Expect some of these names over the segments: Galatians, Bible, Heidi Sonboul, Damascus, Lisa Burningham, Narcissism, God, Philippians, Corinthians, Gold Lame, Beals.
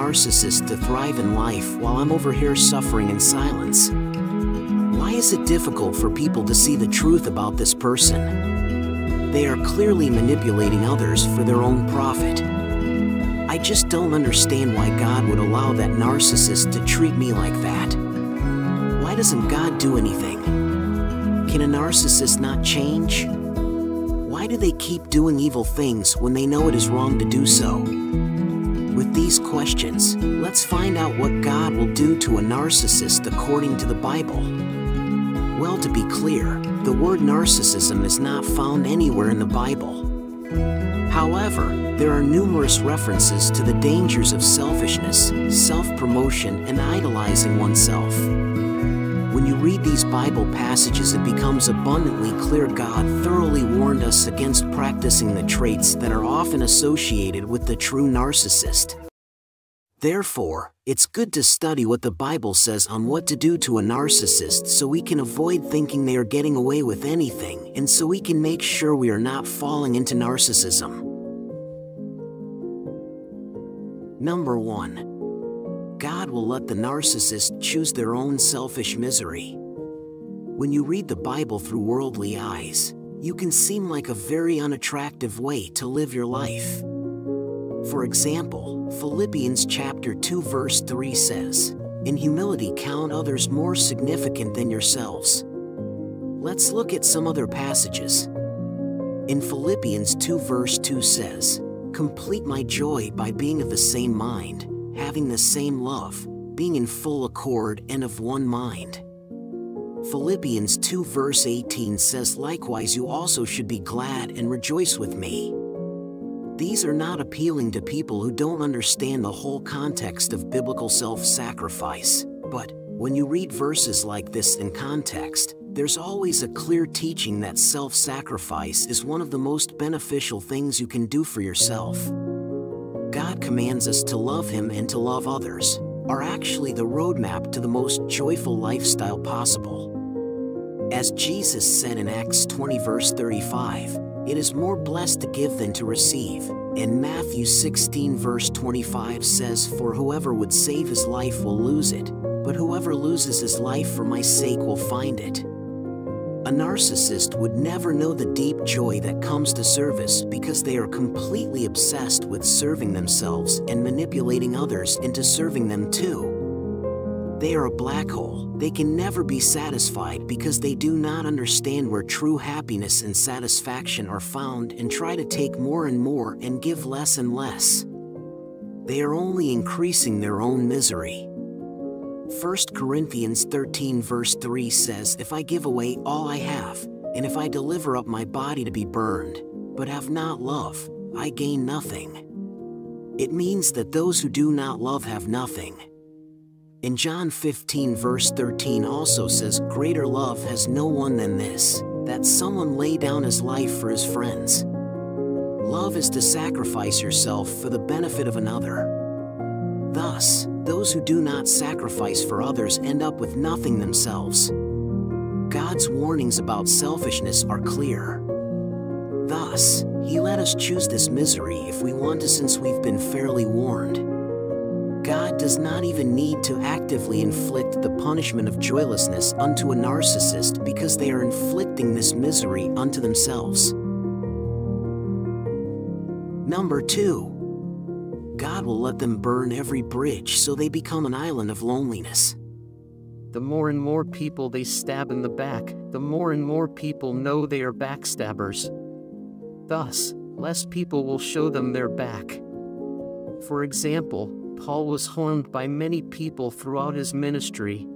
narcissist to thrive in life while I'm over here suffering in silence? Why is it difficult for people to see the truth about this person? They are clearly manipulating others for their own profit. I just don't understand why God would allow that narcissist to treat me like that. Why doesn't God do anything? Can a narcissist not change? Why do they keep doing evil things when they know it is wrong to do so? With these questions, let's find out what God will do to a narcissist according to the Bible. Well, to be clear, the word narcissism is not found anywhere in the Bible. However, there are numerous references to the dangers of selfishness, self-promotion, and idolizing oneself. When you read these Bible passages, it becomes abundantly clear God thoroughly warned us against practicing the traits that are often associated with the true narcissist. Therefore, it's good to study what the Bible says on what to do to a narcissist so we can avoid thinking they are getting away with anything and so we can make sure we are not falling into narcissism. Number 1. God will let the narcissist choose their own selfish misery. When you read the Bible through worldly eyes, you can seem like a very unattractive way to live your life. For example, Philippians chapter 2 verse 3 says, "In humility count others more significant than yourselves." Let's look at some other passages. In Philippians 2 verse 2 says, "Complete my joy by being of the same mind, having the same love, being in full accord and of one mind." Philippians 2 verse 18 says, "Likewise you also should be glad and rejoice with me." These are not appealing to people who don't understand the whole context of biblical self-sacrifice, but when you read verses like this in context, there's always a clear teaching that self-sacrifice is one of the most beneficial things you can do for yourself. God commands us to love Him and to love others are actually the roadmap to the most joyful lifestyle possible. As Jesus said in Acts 20 verse 35, "It is more blessed to give than to receive," and Matthew 16 verse 25 says, "For whoever would save his life will lose it, but whoever loses his life for my sake will find it." A narcissist would never know the deep joy that comes to service because they are completely obsessed with serving themselves and manipulating others into serving them too. They are a black hole. They can never be satisfied because they do not understand where true happiness and satisfaction are found and try to take more and more and give less and less. They are only increasing their own misery. 1 Corinthians 13 verse 3 says, "If I give away all I have, and if I deliver up my body to be burned, but have not love, I gain nothing." It means that those who do not love have nothing. And John 15 verse 13 also says, "Greater love has no one than this, that someone lay down his life for his friends." Love is to sacrifice yourself for the benefit of another. Thus, those who do not sacrifice for others end up with nothing themselves. God's warnings about selfishness are clear. Thus, He let us choose this misery if we want to, since we've been fairly warned. God does not even need to actively inflict the punishment of joylessness unto a narcissist because they are inflicting this misery unto themselves. Number 2. God will let them burn every bridge so they become an island of loneliness. The more and more people they stab in the back, the more and more people know they are backstabbers. Thus, less people will show them their back. For example, Paul was harmed by many people throughout his ministry.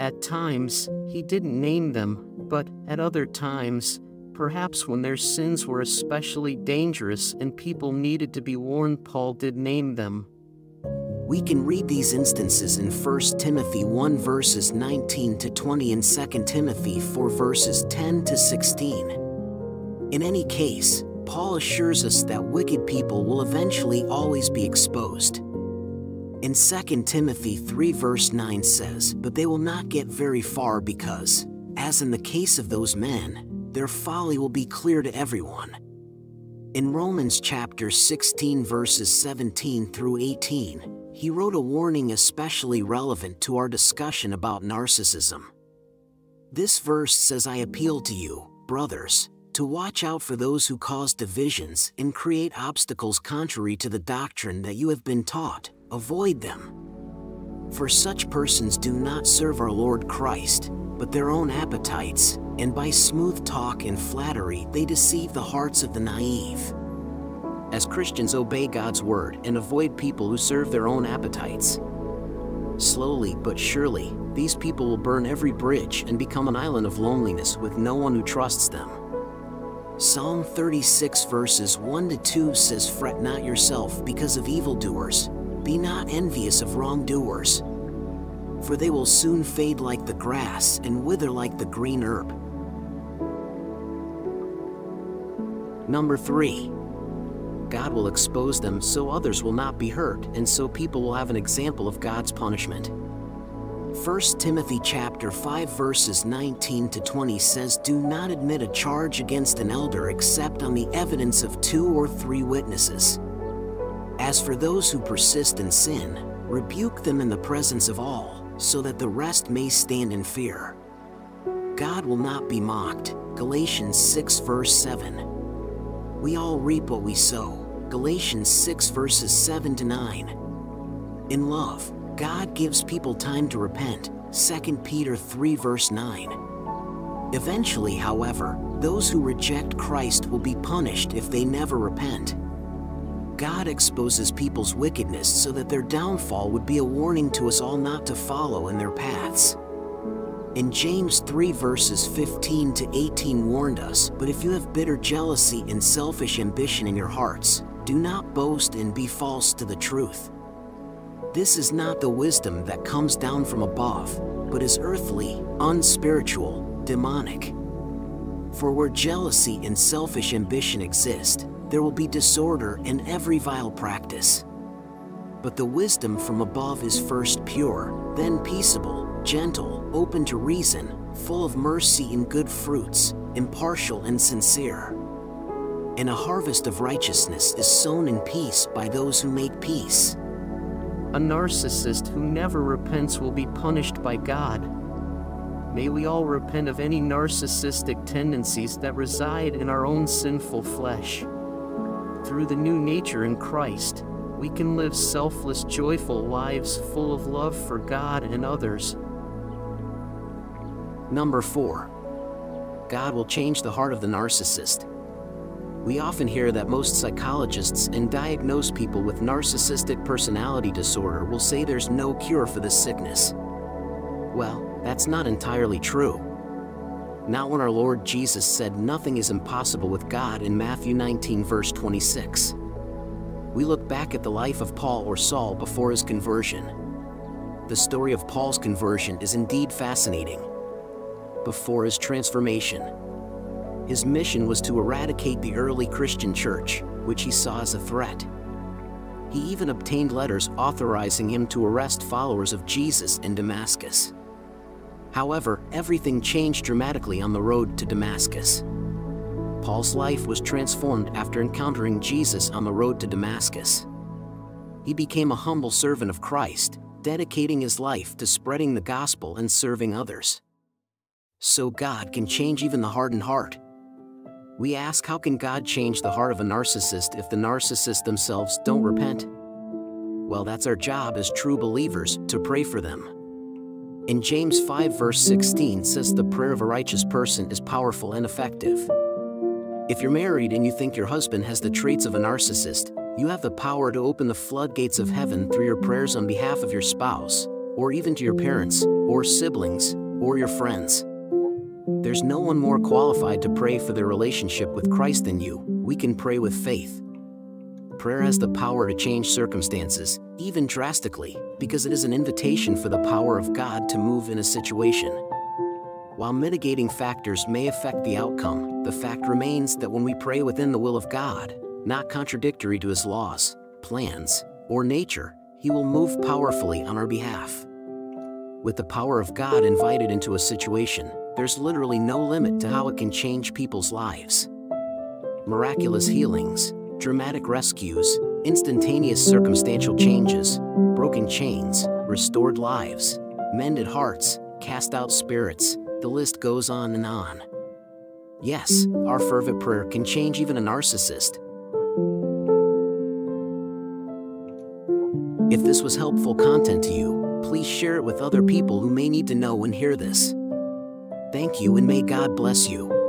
At times, he didn't name them, but at other times, perhaps when their sins were especially dangerous and people needed to be warned, Paul did name them. We can read these instances in 1 Timothy 1 verses 19 to 20 and 2 Timothy 4 verses 10 to 16. In any case, Paul assures us that wicked people will eventually always be exposed. In 2 Timothy 3 verse 9 says, "But they will not get very far because, as in the case of those men, their folly will be clear to everyone." In Romans chapter 16 verses 17 through 18, he wrote a warning especially relevant to our discussion about narcissism. This verse says, "I appeal to you, brothers, to watch out for those who cause divisions and create obstacles contrary to the doctrine that you have been taught. Avoid them. For such persons do not serve our Lord Christ, but their own appetites, and by smooth talk and flattery they deceive the hearts of the naive." As Christians, obey God's word and avoid people who serve their own appetites. Slowly but surely, these people will burn every bridge and become an island of loneliness with no one who trusts them. Psalm 36 verses 1-2 says, "Fret not yourself because of evildoers, be not envious of wrongdoers, for they will soon fade like the grass and wither like the green herb." Number 3. God will expose them so others will not be hurt, and so people will have an example of God's punishment. 1 Timothy chapter 5 verses 19-20 says, "Do not admit a charge against an elder except on the evidence of 2 or 3 witnesses. As for those who persist in sin, rebuke them in the presence of all, so that the rest may stand in fear. God will not be mocked." Galatians 6 verse 7. We all reap what we sow. Galatians 6 verses 7-9. In love, God gives people time to repent, 2 Peter 3 verse 9. Eventually, however, those who reject Christ will be punished if they never repent. God exposes people's wickedness so that their downfall would be a warning to us all not to follow in their paths. In James 3 verses 15-18 warned us, "But if you have bitter jealousy and selfish ambition in your hearts, do not boast and be false to the truth. This is not the wisdom that comes down from above, but is earthly, unspiritual, demonic. For where jealousy and selfish ambition exist, there will be disorder and every vile practice. But the wisdom from above is first pure, then peaceable, gentle, open to reason, full of mercy and good fruits, impartial and sincere. And a harvest of righteousness is sown in peace by those who make peace." A narcissist who never repents will be punished by God. May we all repent of any narcissistic tendencies that reside in our own sinful flesh. Through the new nature in Christ, we can live selfless, joyful lives full of love for God and others. Number 4. God will change the heart of the narcissist. We often hear that most psychologists and diagnosed people with narcissistic personality disorder will say there's no cure for this sickness. Well, that's not entirely true. Not when our Lord Jesus said nothing is impossible with God in Matthew 19 verse 26. We look back at the life of Paul or Saul before his conversion. The story of Paul's conversion is indeed fascinating. Before his transformation, his mission was to eradicate the early Christian church, which he saw as a threat. He even obtained letters authorizing him to arrest followers of Jesus in Damascus. However, everything changed dramatically on the road to Damascus. Paul's life was transformed after encountering Jesus on the road to Damascus. He became a humble servant of Christ, dedicating his life to spreading the gospel and serving others. So God can change even the hardened heart. We ask, how can God change the heart of a narcissist if the narcissists themselves don't repent? Well, that's our job as true believers, to pray for them. In James 5 verse 16 says, "The prayer of a righteous person is powerful and effective." If you're married and you think your husband has the traits of a narcissist, you have the power to open the floodgates of heaven through your prayers on behalf of your spouse, or even to your parents, or siblings, or your friends. There's no one more qualified to pray for their relationship with Christ than you. We can pray with faith. Prayer has the power to change circumstances, even drastically, because it is an invitation for the power of God to move in a situation. While mitigating factors may affect the outcome, the fact remains that when we pray within the will of God, not contradictory to His laws, plans, or nature, He will move powerfully on our behalf. With the power of God invited into a situation, there's literally no limit to how it can change people's lives. Miraculous healings, dramatic rescues, instantaneous circumstantial changes, broken broken chains, restored lives, mended hearts, cast out spirits, the list goes on and on. Yes, our fervent prayer can change even a narcissist. If this was helpful content to you, please share it with other people who may need to know and hear this. Thank you, and may God bless you.